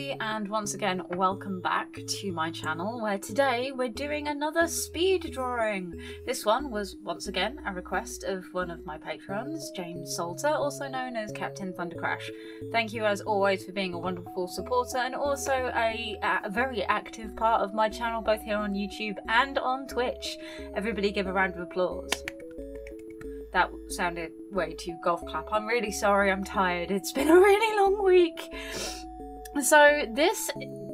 everybody, and once again welcome back to my channel, where today we're doing another speed drawing. This one was once again a request of one of my patrons, James Salter, also known as Captain Thundercrash. Thank you as always for being a wonderful supporter and also a very active part of my channel, both here on YouTube and on Twitch. Everybody give a round of applause. That sounded way too golf clap. I'm really sorry, I'm tired. It's been a really long week. So this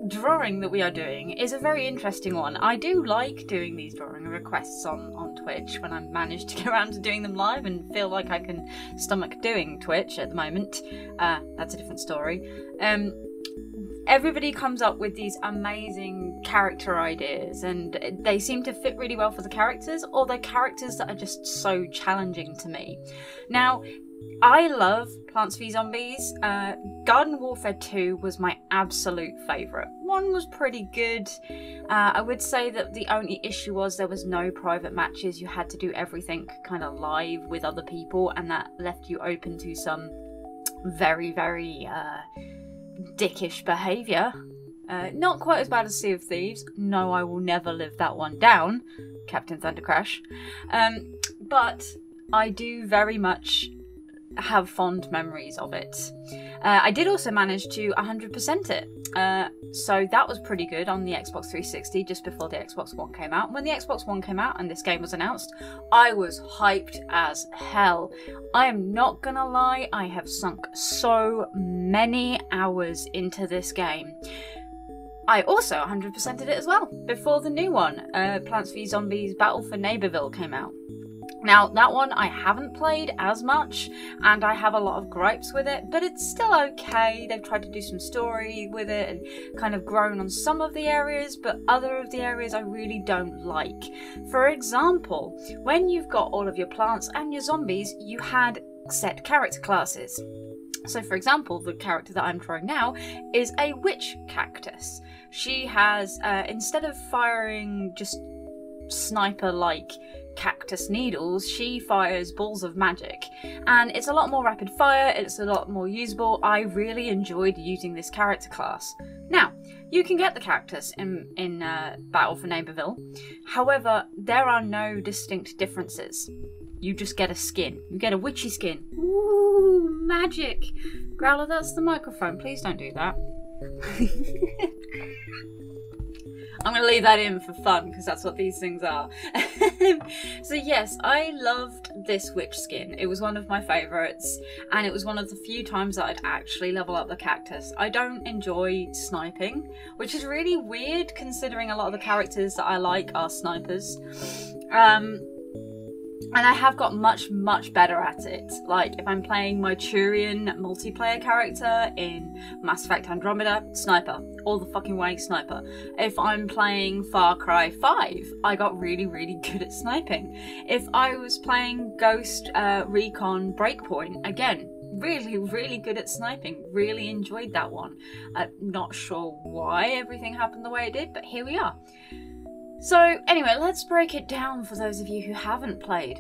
drawing that we are doing is a very interesting one. I do like doing these drawing requests on Twitch when I manage to get around to doing them live and feel like I can stomach doing Twitch at the moment. That's a different story. Everybody comes up with these amazing character ideas, and they seem to fit really well for the characters, or they're characters that are just so challenging to me. Now, I love Plants vs Zombies. Garden Warfare 2 was my absolute favourite. One was pretty good. I would say that the only issue was there was no private matches. You had to do everything kind of live with other people, and that left you open to some very, very dickish behaviour. Not quite as bad as Sea of Thieves. No, I will never live that one down, Captain Thundercrash. But I do very much have fond memories of it. I did also manage to 100% it. So that was pretty good on the Xbox 360 just before the Xbox One came out. When the Xbox One came out and this game was announced, I was hyped as hell. I am not gonna lie, I have sunk so many hours into this game. I also 100%ed it as well before the new one, Plants vs Zombies Battle for Neighborville came out. Now, that one I haven't played as much, and I have a lot of gripes with it, but it's still okay. They've tried to do some story with it and kind of grown on some of the areas, but other of the areas I really don't like. For example, when you've got all of your plants and your zombies, you had set character classes. So for example, the character that I'm drawing now is a witch cactus. She has, instead of firing just sniper-like cactus needles, she fires balls of magic, and it's a lot more rapid fire, it's a lot more usable. I really enjoyed using this character class. Now, you can get the cactus in Battle for Neighborville, however there are no distinct differences. You just get a skin. You get a witchy skin. Ooh, magic! Growler, that's the microphone, please don't do that. I'm going to leave that in for fun because that's what these things are. So yes, I loved this witch skin. It was one of my favourites, and it was one of the few times that I'd actually level up the cactus. I don't enjoy sniping, which is really weird considering a lot of the characters that I like are snipers. And I have got much, much better at it. Like, if I'm playing my Turian multiplayer character in Mass Effect Andromeda, sniper. All the fucking way, sniper. If I'm playing Far Cry 5, I got really, really good at sniping. If I was playing Ghost Recon Breakpoint, again, really, really good at sniping. Really enjoyed that one. I'm not sure why everything happened the way it did, but here we are. So anyway, let's break it down for those of you who haven't played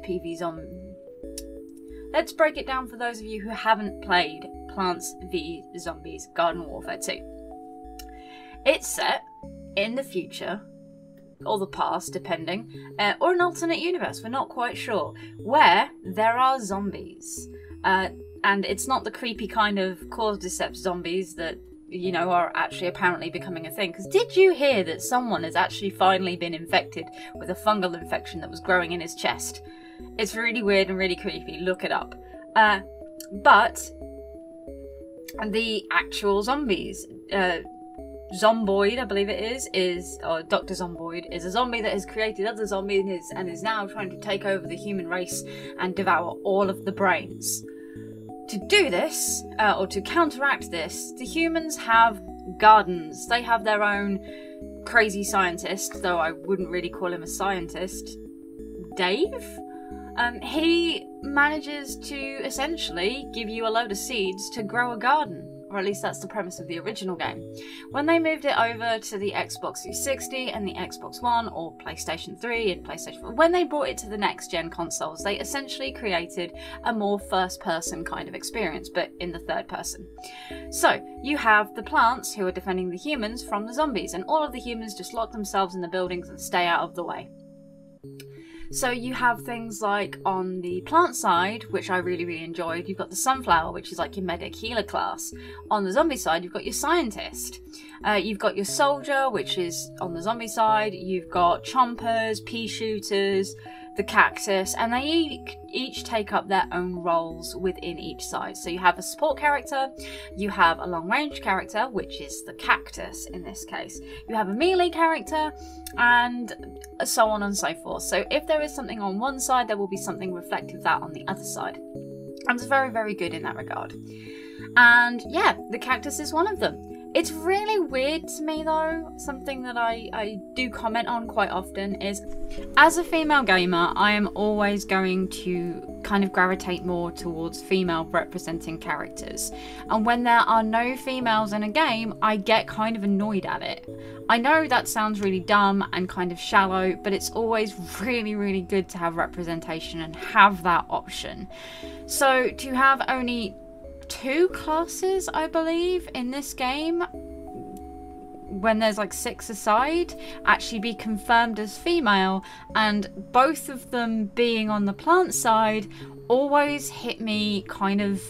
Plants v Zombies Garden Warfare 2. It's set in the future, or the past depending, or an alternate universe, we're not quite sure, where there are zombies. And it's not the creepy kind of Cordyceps zombies that, you know, are actually apparently becoming a thing. Because did you hear that someone has actually finally been infected with a fungal infection that was growing in his chest? It's really weird and really creepy. Look it up. But the actual zombies, Zomboid, I believe it is, or Dr. Zomboid, is a zombie that has created other zombies and is now trying to take over the human race and devour all of the brains. To do this, or to counteract this, the humans have gardens. They have their own crazy scientist, though I wouldn't really call him a scientist, Dave? He manages to essentially give you a load of seeds to grow a garden. or at least that's the premise of the original game. When they moved it over to the Xbox 360 and the Xbox One, or PlayStation 3 and PlayStation 4, when they brought it to the next-gen consoles, they essentially created a more first-person kind of experience, but in the third person. So, you have the plants who are defending the humans from the zombies, and all of the humans just lock themselves in the buildings and stay out of the way. So you have things like on the plant side, which I really enjoyed, you've got the sunflower, which is like your medic healer class. On the zombie side, you've got your scientist. You've got your soldier, which is on the zombie side. You've got chompers, pea shooters, the cactus, and they each take up their own roles within each side. So you have a support character, you have a long range character, which is the cactus in this case, you have a melee character, and so on and so forth. So if there is something on one side, there will be something reflective that on the other side. And it's very good in that regard. And yeah, the cactus is one of them. It's really weird to me though, something that I do comment on quite often is, as a female gamer, I am always going to kind of gravitate more towards female representing characters. And when there are no females in a game, I get kind of annoyed at it. I know that sounds really dumb and kind of shallow, but it's always really good to have representation and have that option. So to have only two classes, I believe, in this game, when there's like six aside, actually be confirmed as female, and both of them being on the plant side always hit me kind of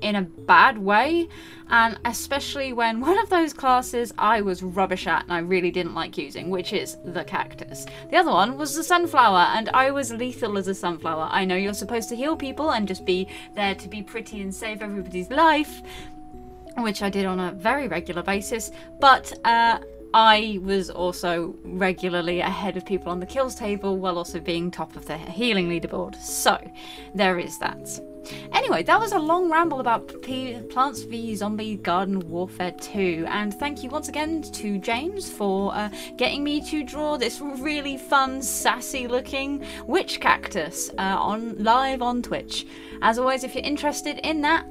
in a bad way, and especially when one of those classes I was rubbish at and I really didn't like using, which is the cactus. The other one was the sunflower, and I was lethal as a sunflower. I know you're supposed to heal people and just be there to be pretty and save everybody's life, which I did on a very regular basis, but I was also regularly ahead of people on the kills table while also being top of the healing leaderboard, so there is that. Anyway, that was a long ramble about Plants vs Zombies Garden Warfare 2, and thank you once again to James for getting me to draw this really fun, sassy looking witch cactus on live on Twitch. As always, if you're interested in that,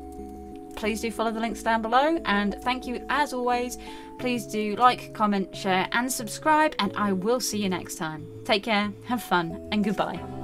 please do follow the links down below, and thank you as always. Please do like, comment, share and subscribe, and I will see you next time. Take care, have fun, and goodbye.